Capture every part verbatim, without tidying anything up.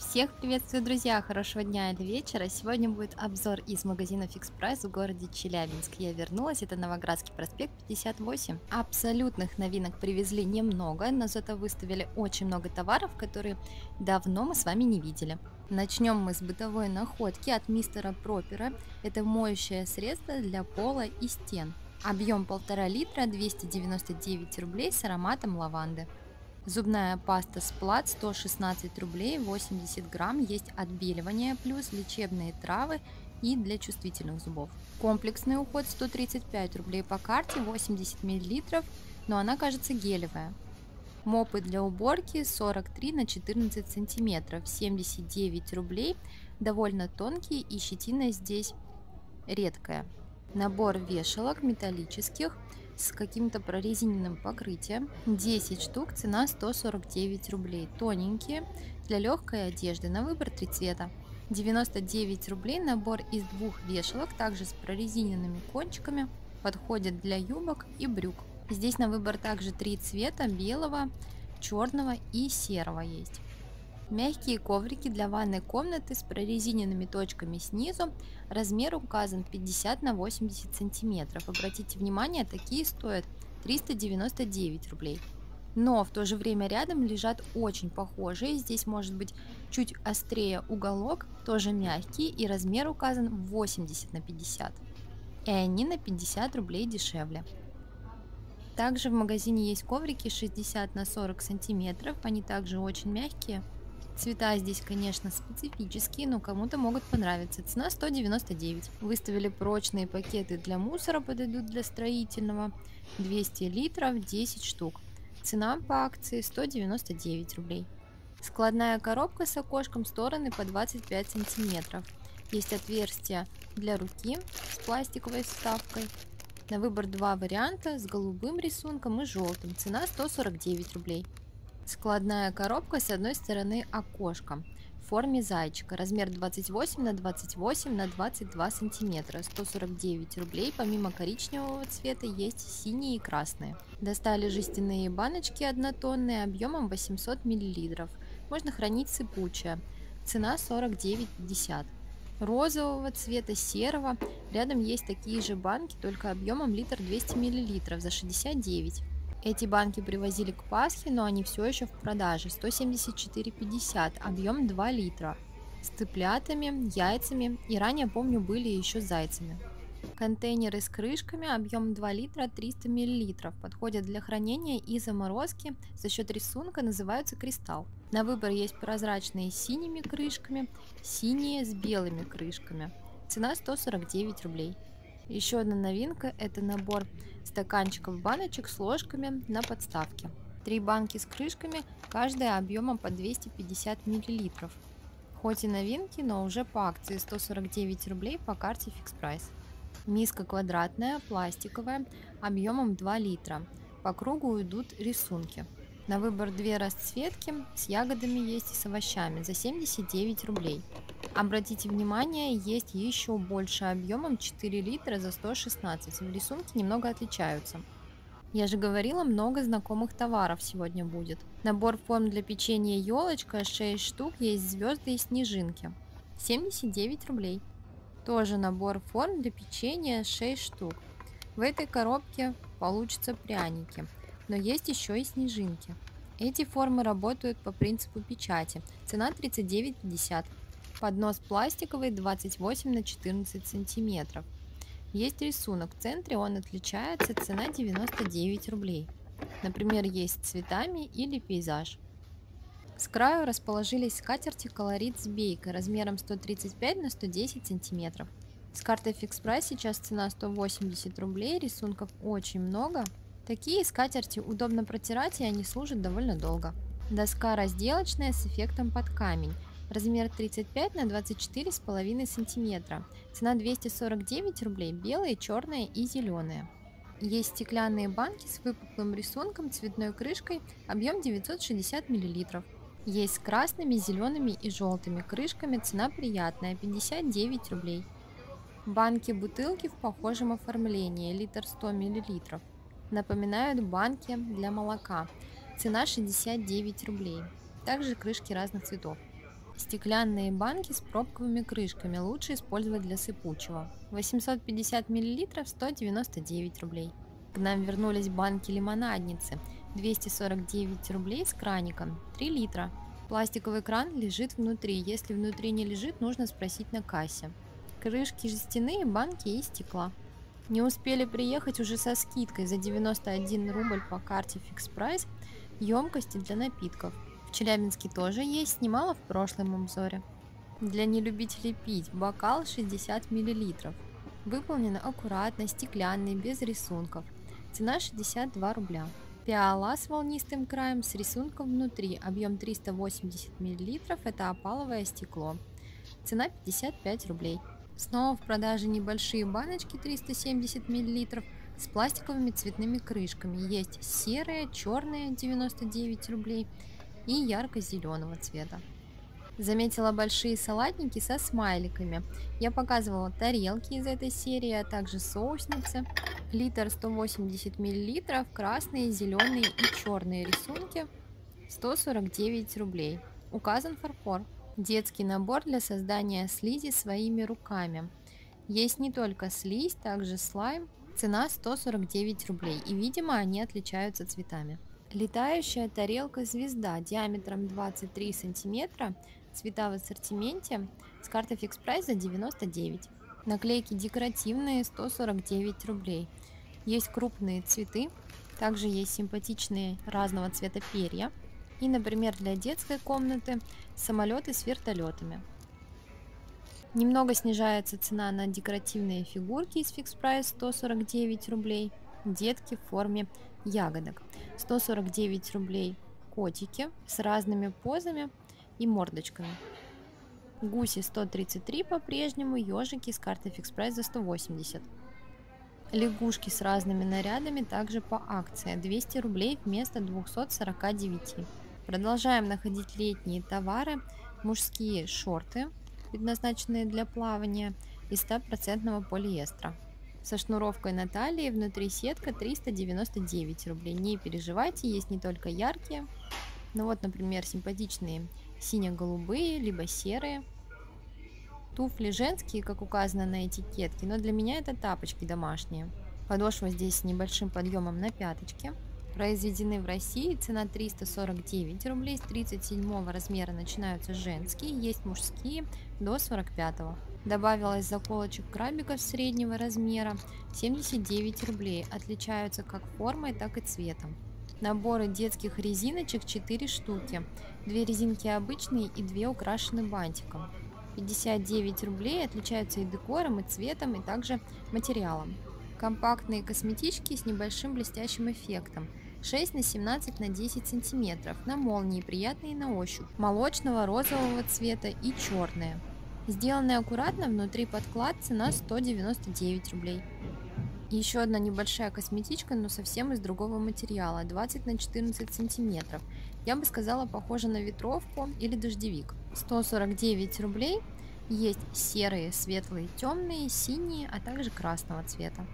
Всех приветствую, друзья! Хорошего дня или вечера! Сегодня будет обзор из магазина FixPrice в городе Челябинск. Я вернулась, это Новоградский проспект пятьдесят восемь. Абсолютных новинок привезли немного, но зато выставили очень много товаров, которые давно мы с вами не видели. Начнем мы с бытовой находки от мистера Пропера. Это моющее средство для пола и стен. Объем полтора литра, двести девяносто девять рублей с ароматом лаванды. Зубная паста «Сплат» сто шестнадцать рублей, восемьдесят грамм, есть отбеливание, плюс лечебные травы и для чувствительных зубов. Комплексный уход сто тридцать пять рублей по карте, восемьдесят миллилитров, но она кажется гелевая. Мопы для уборки сорок три на четырнадцать сантиметров, семьдесят девять рублей, довольно тонкие и щетина здесь редкая. Набор вешалок металлических с каким-то прорезиненным покрытием, десять штук, цена сто сорок девять рублей, тоненькие, для легкой одежды, на выбор три цвета. Девяносто девять рублей набор из двух вешалок, также с прорезиненными кончиками, подходит для юбок и брюк. Здесь на выбор также три цвета: белого, черного и серого есть. Мягкие коврики для ванной комнаты с прорезиненными точками снизу. Размер указан пятьдесят на восемьдесят сантиметров. Обратите внимание, такие стоят триста девяносто девять рублей. Но в то же время рядом лежат очень похожие. Здесь может быть чуть острее уголок, тоже мягкий, и размер указан восемьдесят на пятьдесят. И они на пятьдесят рублей дешевле. Также в магазине есть коврики шестьдесят на сорок сантиметров. Они также очень мягкие. Цвета здесь, конечно, специфические, но кому-то могут понравиться. Цена сто девяносто девять. Выставили прочные пакеты для мусора, подойдут для строительного. двести литров, десять штук. Цена по акции сто девяносто девять рублей. Складная коробка с окошком, стороны по двадцать пять сантиметров. Есть отверстие для руки с пластиковой вставкой. На выбор два варианта с голубым рисунком и желтым. Цена сто сорок девять рублей. Складная коробка, с одной стороны окошко в форме зайчика, размер двадцать восемь на двадцать восемь на двадцать два сантиметра, сто сорок девять рублей. Помимо коричневого цвета есть синие и красные. Достали жестяные баночки однотонные объемом восемьсот миллилитров, можно хранить сыпучее, цена сорок девять пятьдесят. Розового цвета, серого, рядом есть такие же банки, только объемом литр двести миллилитров за шестьдесят девять. Эти банки привозили к Пасхе, но они все еще в продаже, сто семьдесят четыре пятьдесят, объем два литра, с цыплятами, яйцами и ранее, помню, были еще с зайцами. Контейнеры с крышками, объем два литра, триста миллилитров, подходят для хранения и заморозки, за счет рисунка называются кристалл. На выбор есть прозрачные с синими крышками, синие с белыми крышками, цена сто сорок девять рублей. Еще одна новинка – это набор стаканчиков-баночек с ложками на подставке. Три банки с крышками, каждая объемом по двести пятьдесят миллилитров. Хоть и новинки, но уже по акции сто сорок девять рублей по карте FixPrice. Миска квадратная, пластиковая, объемом два литра. По кругу идут рисунки. На выбор две расцветки, с ягодами есть и с овощами, за семьдесят девять рублей. Обратите внимание, есть еще больше объемом четыре литра за сто шестнадцать. В рисунке немного отличаются. Я же говорила, много знакомых товаров сегодня будет. Набор форм для печенья елочка, шесть штук, есть звезды и снежинки, семьдесят девять рублей. Тоже набор форм для печенья, шесть штук. В этой коробке получатся пряники, но есть еще и снежинки. Эти формы работают по принципу печати. Цена тридцать девять пятьдесят. Поднос пластиковый двадцать восемь на четырнадцать сантиметров. Есть рисунок в центре, он отличается, цена девяносто девять рублей. Например, есть с цветами или пейзаж. С краю расположились скатерти колорит с бейкой размером сто тридцать пять на сто десять сантиметров. С картой FixPrice сейчас цена сто восемьдесят рублей, рисунков очень много. Такие скатерти удобно протирать, и они служат довольно долго. Доска разделочная с эффектом под камень. Размер тридцать пять на двадцать четыре с половиной сантиметра. Цена двести сорок девять рублей, белые, черные и зеленые. Есть стеклянные банки с выпуклым рисунком, цветной крышкой, объем девятьсот шестьдесят миллилитров. Есть с красными, зелеными и желтыми крышками, цена приятная, пятьдесят девять рублей. Банки-бутылки в похожем оформлении, литр сто миллилитров. Напоминают банки для молока. Цена шестьдесят девять рублей. Также крышки разных цветов. Стеклянные банки с пробковыми крышками лучше использовать для сыпучего. восемьсот пятьдесят миллилитров сто девяносто девять рублей. К нам вернулись банки лимонадницы. двести сорок девять рублей с краником. три литра. Пластиковый кран лежит внутри. Если внутри не лежит, нужно спросить на кассе. Крышки жестяные, банки и стекла. Не успели приехать уже со скидкой за девяносто один рубль по карте FixPrice емкости для напитков. В Челябинске тоже есть, снимала в прошлом обзоре. Для нелюбителей пить бокал шестьдесят миллилитров. Выполнено аккуратно, стеклянный, без рисунков. Цена шестьдесят два рубля. Пиала с волнистым краем с рисунком внутри. Объем триста восемьдесят миллилитров, это опаловое стекло. Цена пятьдесят пять рублей. Снова в продаже небольшие баночки триста семьдесят миллилитров с пластиковыми цветными крышками. Есть серые, черные девяносто девять рублей и ярко-зеленого цвета. Заметила большие салатники со смайликами. Я показывала тарелки из этой серии, а также соусницы. Литр сто восемьдесят миллилитров, красные, зеленые и черные рисунки, сто сорок девять рублей. Указан фарфор. Детский набор для создания слизи своими руками. Есть не только слизь, также слайм. Цена сто сорок девять рублей, и, видимо, они отличаются цветами. Летающая тарелка-звезда диаметром двадцать три сантиметра, цвета в ассортименте, с карты FixPrice за девяносто девять. Наклейки декоративные, сто сорок девять рублей. Есть крупные цветы, также есть симпатичные разного цвета перья. И, например, для детской комнаты самолеты с вертолетами. Немного снижается цена на декоративные фигурки из FixPrice, сто сорок девять рублей. Детки в форме ягодок, сто сорок девять рублей. Котики с разными позами и мордочками. Гуси сто тридцать три по-прежнему, ежики с карты FixPrice за сто восемьдесят. Лягушки с разными нарядами также по акции, двести рублей вместо двухсот сорока девяти. Продолжаем находить летние товары, мужские шорты, предназначенные для плавания, из ста процентов полиэстера. Со шнуровкой на талии, внутри сетка, триста девяносто девять рублей. Не переживайте, есть не только яркие, но вот, например, симпатичные сине-голубые, либо серые. Туфли женские, как указано на этикетке, но для меня это тапочки домашние. Подошва здесь с небольшим подъемом на пяточке. Произведены в России, цена триста сорок девять рублей, с тридцать седьмого размера начинаются женские, есть мужские до сорок пятого. Добавилось заколочек крабиков среднего размера, семьдесят девять рублей, отличаются как формой, так и цветом. Наборы детских резиночек четыре штуки, две резинки обычные и две украшены бантиком. пятьдесят девять рублей, отличаются и декором, и цветом, и также материалом. Компактные косметички с небольшим блестящим эффектом, шесть на семнадцать на десять сантиметров, на молнии, приятные на ощупь, молочного, розового цвета и черные. Сделаны аккуратно, внутри подклад, цена сто девяносто девять рублей. Еще одна небольшая косметичка, но совсем из другого материала, двадцать на четырнадцать сантиметров. Я бы сказала, похоже на ветровку или дождевик. сто сорок девять рублей. Есть серые, светлые, темные, синие, а также красного цвета.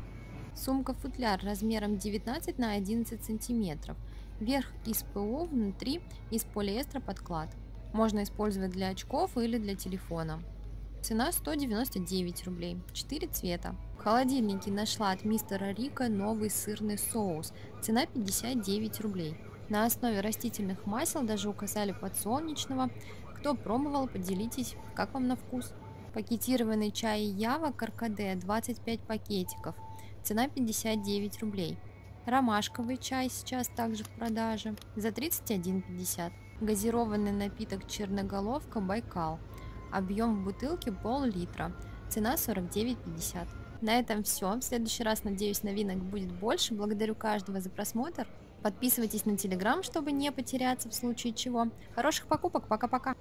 Сумка-футляр размером девятнадцать на одиннадцать сантиметров. Верх из ПО, внутри из полиэстера подклад. Можно использовать для очков или для телефона. Цена сто девяносто девять рублей, четыре цвета. В холодильнике нашла от мистера Рика новый сырный соус, цена пятьдесят девять рублей. На основе растительных масел даже указали подсолнечного. Кто пробовал, поделитесь, как вам на вкус. Пакетированный чай Ява Каркаде, двадцать пять пакетиков, цена пятьдесят девять рублей. Ромашковый чай сейчас также в продаже за тридцать один пятьдесят. Газированный напиток Черноголовка Байкал. Объем в бутылке пол-литра. Цена сорок девять пятьдесят. На этом все. В следующий раз, надеюсь, новинок будет больше. Благодарю каждого за просмотр. Подписывайтесь на Телеграм, чтобы не потеряться в случае чего. Хороших покупок. Пока-пока.